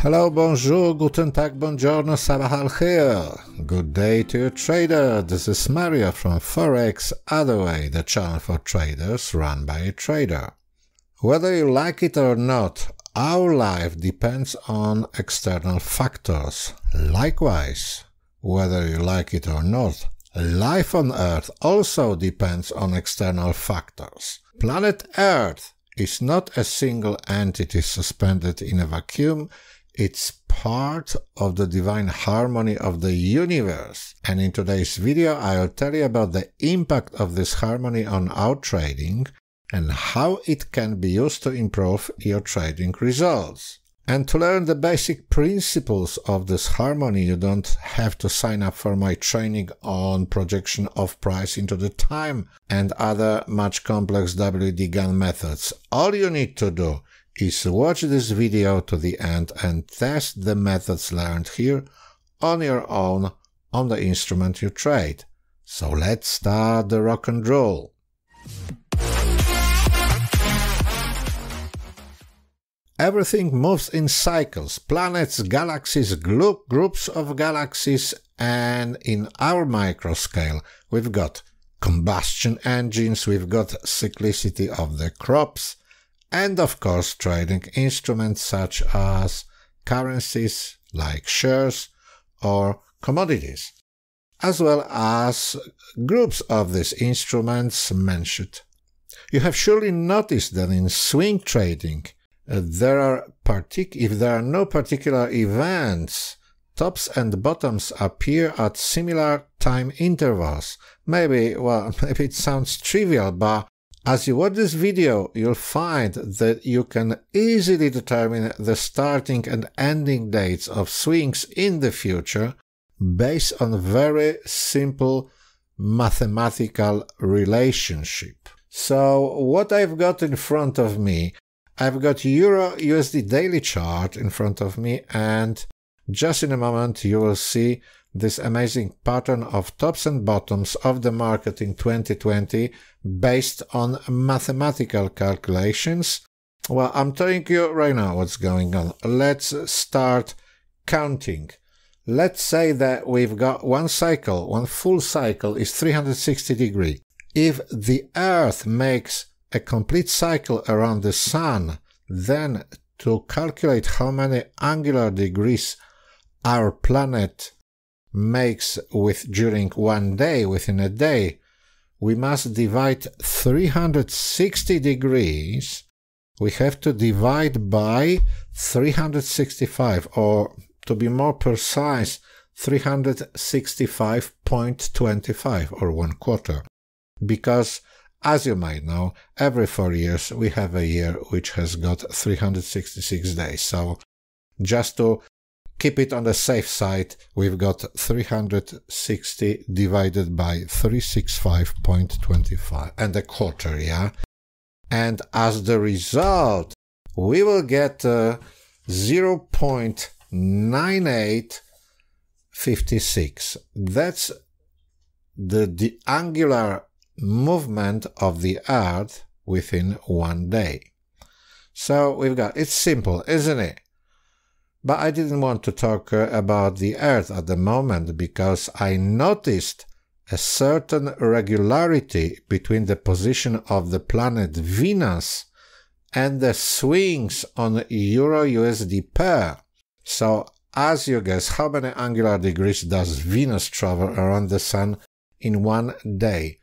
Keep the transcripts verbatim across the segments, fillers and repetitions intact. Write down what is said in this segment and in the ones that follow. Hello, bonjour, guten tag, buongiorno, sabahal khair. Good day to your trader. This is Mario from Forex, Other Way, the channel for traders run by a trader. Whether you like it or not, our life depends on external factors. Likewise, whether you like it or not, life on Earth also depends on external factors. Planet Earth is not a single entity suspended in a vacuum. It's part of the divine harmony of the universe. And in today's video, I'll tell you about the impact of this harmony on our trading and how it can be used to improve your trading results. And to learn the basic principles of this harmony, you don't have to sign up for my training on projection of price into the time and other much complex W D Gann methods. All you need to do is watch this video to the end and test the methods learned here on your own on the instrument you trade. So let's start the rock and roll. Everything moves in cycles, planets, galaxies, groups of galaxies, and in our microscale we've got combustion engines, we've got cyclicity of the crops, and of course trading instruments such as currencies like shares or commodities, as well as groups of these instruments mentioned. You have surely noticed that in swing trading uh, there are partic if there are no particular events, tops and bottoms appear at similar time intervals. Maybe, well, maybe it sounds trivial, but as you watch this video, you'll find that you can easily determine the starting and ending dates of swings in the future based on very simple mathematical relationship. So what I've got in front of me, I've got euro U S D daily chart in front of me, and just in a moment you will see this amazing pattern of tops and bottoms of the market in twenty twenty based on mathematical calculations. Well, I'm telling you right now what's going on. Let's start counting. Let's say that we've got one cycle, one full cycle is three hundred sixty degrees. If the Earth makes a complete cycle around the Sun, then to calculate how many angular degrees our planet makes with during one day, within a day, we must divide three hundred sixty degrees, we have to divide by three hundred sixty-five, or to be more precise, three hundred sixty-five point two five, or one quarter, because as you might know, every four years we have a year which has got three hundred sixty-six days. So just to keep it on the safe side, we've got three hundred sixty divided by three hundred sixty-five point two five and a quarter, yeah? And as the result, we will get uh, zero point nine eight five six. That's the, the angular movement of the Earth within one day. So we've got, it's simple, isn't it? But I didn't want to talk about the Earth at the moment because I noticed a certain regularity between the position of the planet Venus and the swings on euro U S D pair. So as you guess, how many angular degrees does Venus travel around the Sun in one day?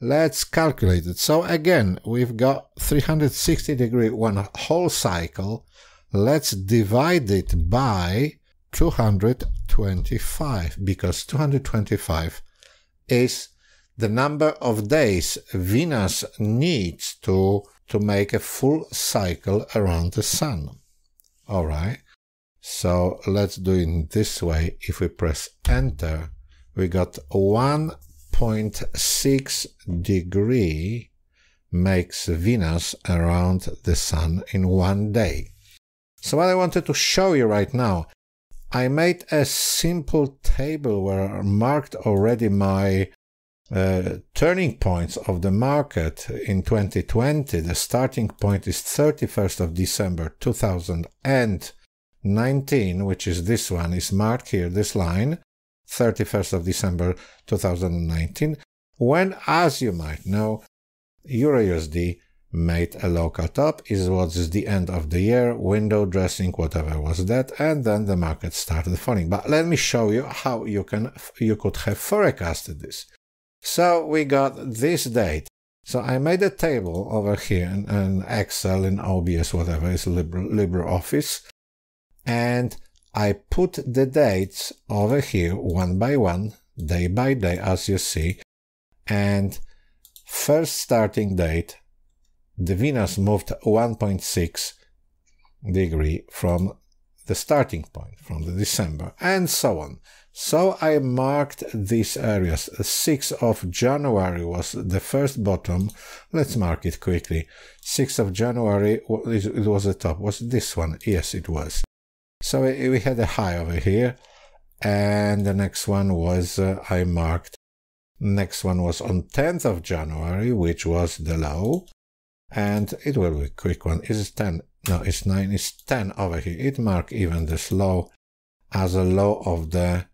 Let's calculate it. So again, we've got three hundred sixty degrees, one whole cycle. Let's divide it by two hundred twenty-five, because two hundred twenty-five is the number of days Venus needs to, to make a full cycle around the Sun. All right, so let's do it this way. If we press enter, we got one point six degrees makes Venus around the Sun in one day. So what I wanted to show you right now, I made a simple table where I marked already my uh, turning points of the market in twenty twenty. The starting point is thirty-first of December two thousand and nineteen, which is this one, is marked here, this line, thirty-first of December two thousand nineteen, when, as you might know, Euro U S D made a local top. It was the end of the year, window dressing, whatever was that, and then the market started falling. But let me show you how you can you could have forecasted this. So we got this date. So I made a table over here in, in Excel, in O B S, whatever, it's LibreOffice, and I put the dates over here one by one, day by day, as you see. And first starting date, the Venus moved one point six degrees from the starting point, from the December, and so on. So I marked these areas. sixth of January was the first bottom. Let's mark it quickly. sixth of January, it was the top. Was this one? Yes, it was. So we had a high over here, and the next one was uh, I marked. Next one was on tenth of January, which was the low, and it will be a quick one. It's ten. No, it's nine. It's ten over here. It marked even this low as a low of the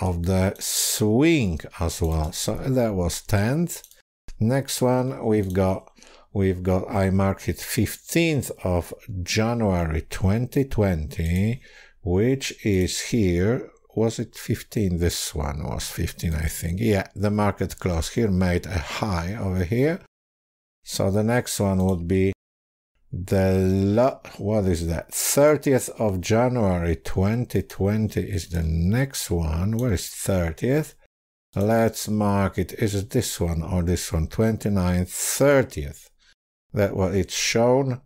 of the swing as well. So that was tenth. Next one we've got we've got I marked it fifteenth of January twenty twenty, which is here. Was it fifteen? This one was fifteen, I think. Yeah, the market close here, made a high over here. So the next one would be the lo what is that? thirtieth of January twenty twenty is the next one. Where is thirtieth? Let's mark it. Is it this one or this one? twenty-ninth, thirtieth. That what it's shown.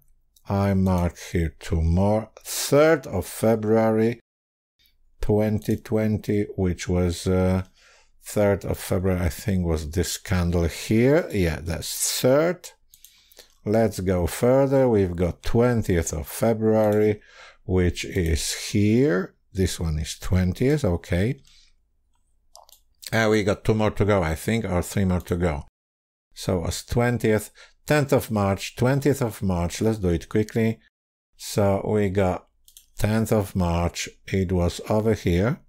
I mark here two more. third of February twenty twenty, which was uh, third of February, I think, was this candle here. Yeah, that's third. Let's go further. We've got twentieth of February, which is here. This one is twentieth, okay. And uh, we got two more to go, I think, or three more to go. So it was twentieth, tenth of March, twentieth of March. Let's do it quickly. So we got tenth of March, it was over here.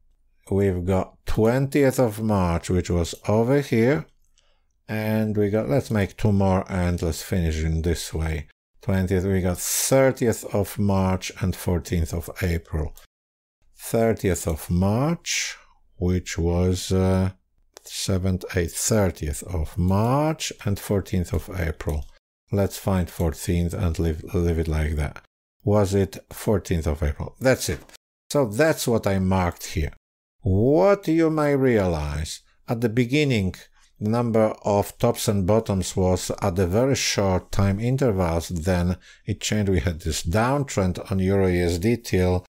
We've got twentieth of March, which was over here. And we got, let's make two more and let's finish in this way. twentieth, we got thirtieth of March and fourteenth of April. thirtieth of March, which was uh, seventh, eighth, thirtieth of March and fourteenth of April. Let's find fourteenth and leave, leave it like that. Was it fourteenth of April? That's it. So that's what I marked here. What you may realize, at the beginning, the number of tops and bottoms was at the very short time intervals, then it changed. We had this downtrend on Euro U S D till,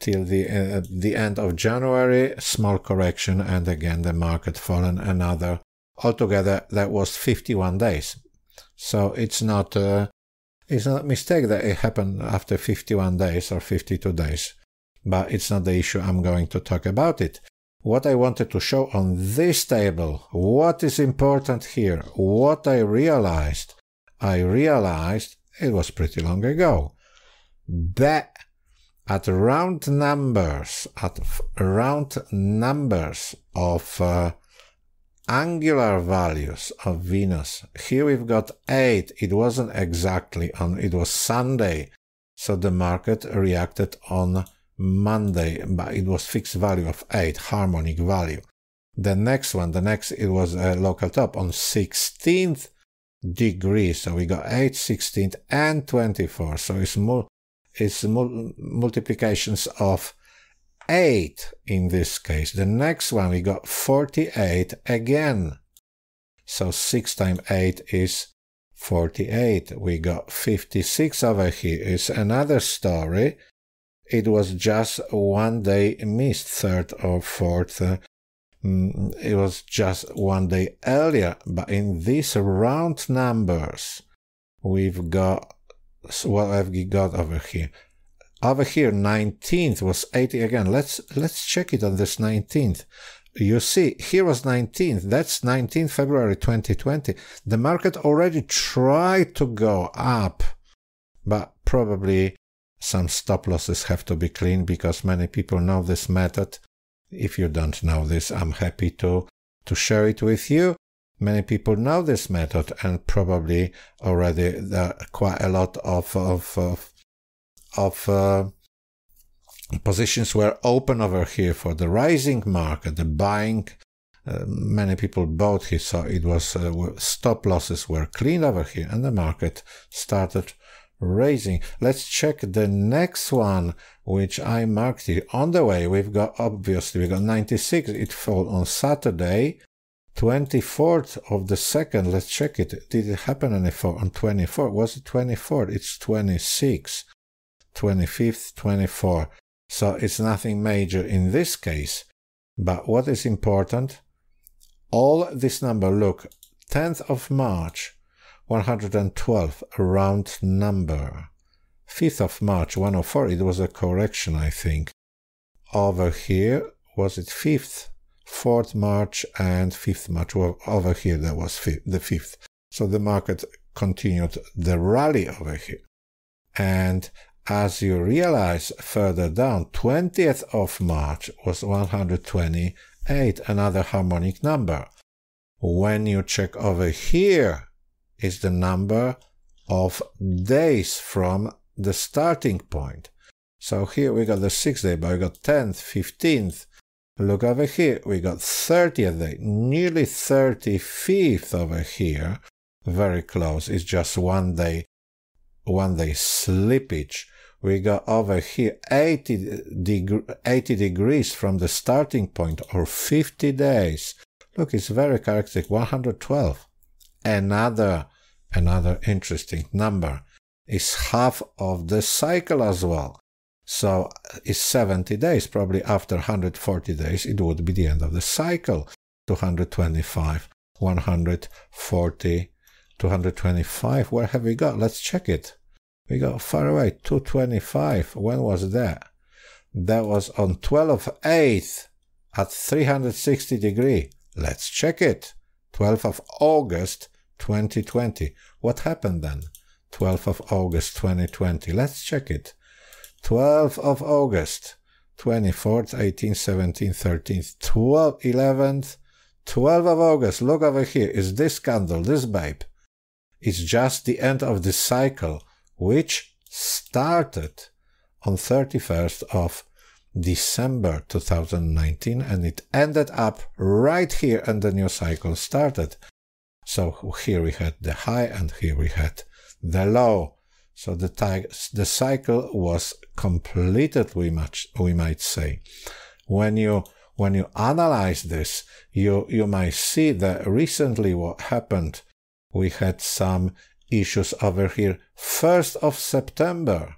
till the, uh, the end of January, small correction, and again the market fallen another. Altogether, that was fifty-one days. So it's not... Uh, It's not a mistake that it happened after fifty-one days or fifty-two days, but it's not the issue I'm going to talk about it. What I wanted to show on this table, what is important here, what I realized, I realized it was pretty long ago, that at round numbers, at round numbers of uh, angular values of Venus. Here we've got eight. It wasn't exactly on, it was Sunday. So the market reacted on Monday, but it was fixed value of eight, harmonic value. The next one, the next, it was a local top on sixteenth degree. So we got eight, sixteen, and twenty-four. So it's more, it's mul multiplications of eight in this case. The next one we got forty-eight again. So six times eight is forty-eight. We got fifty-six over here. It's another story. It was just one day missed, third or fourth. Uh, it was just one day earlier. But in these round numbers, we've got, so what have we got over here? Over here, nineteenth was eighty again. Let's let's check it on this nineteenth. You see, here was nineteenth. That's nineteenth February twenty twenty. The market already tried to go up, but probably some stop losses have to be clean, because many people know this method. If you don't know this, I'm happy to, to share it with you. Many people know this method, and probably already there are quite a lot of, of, of, of uh, positions were open over here for the rising market, the buying. Uh, many people bought here, so it was uh, stop losses were clean over here, and the market started raising. Let's check the next one, which I marked here. On the way, we've got, obviously, we got ninety-six. It fell on Saturday, twenty-fourth of the second. Let's check it. Did it happen on the fall on twenty-fourth? Was it twenty-fourth? It's twenty-six, twenty-fifth, twenty-four. So it's nothing major in this case. But what is important? All this number, look, tenth of March, one hundred twelve, a round number. fifth of March, one oh four, it was a correction, I think. Over here, was it fifth? fourth March and fifth March, well, over here there was the fifth. So the market continued the rally over here. And as you realize further down, twentieth of March was one hundred twenty-eight, another harmonic number. When you check over here, is the number of days from the starting point. So here we got the sixth day, but we got tenth, fifteenth. Look over here, we got thirtieth day, nearly thirty-fifth over here, very close. It's just one day, one day slippage. We got over here eighty, deg eighty degrees from the starting point, or fifty days. Look, it's very characteristic, one hundred twelve. Another, another interesting number is half of the cycle as well. So it's seventy days, probably after one hundred forty days, it would be the end of the cycle. two hundred twenty-five, one hundred forty, two hundred twenty-five, where have we got? Let's check it. We got far away, two twenty-five, when was that? That was on twelfth of eighth at three hundred sixty degree. Let's check it. twelfth of August, twenty twenty. What happened then? twelfth of August, twenty twenty. Let's check it. twelfth of August, twenty-fourth, eighteenth, seventeenth, thirteenth, twelfth, eleventh, twelfth of August. Look over here. Is this candle, this babe? It's just the end of this cycle, which started on thirty-first of December two thousand nineteen, and it ended up right here, and the new cycle started. So here we had the high, and here we had the low. So the, the cycle was completed, we, much, we might say. When you, when you analyze this, you, you might see that recently what happened, we had some issues over here. first of September,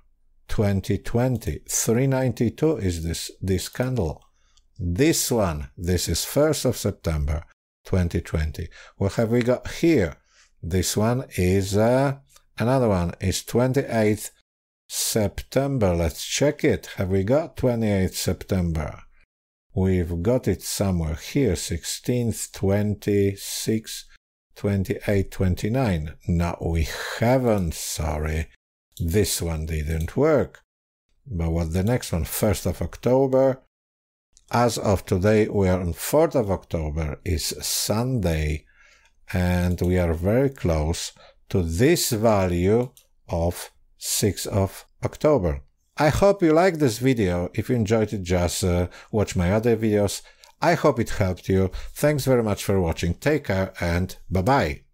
twenty twenty, three ninety-two is this, this candle. This one, this is first of September, twenty twenty. What have we got here? This one is... Uh, Another one is twenty-eighth September. Let's check it. Have we got twenty-eighth September? We've got it somewhere here. sixteenth, twenty-six, twenty-eight, twenty-nine. No, we haven't. Sorry. This one didn't work. But what the next one? first of October. As of today, we are on fourth of October. It's Sunday. And we are very close to this value of sixth of October. I hope you liked this video. If you enjoyed it, just uh, watch my other videos. I hope it helped you. Thanks very much for watching. Take care and bye-bye.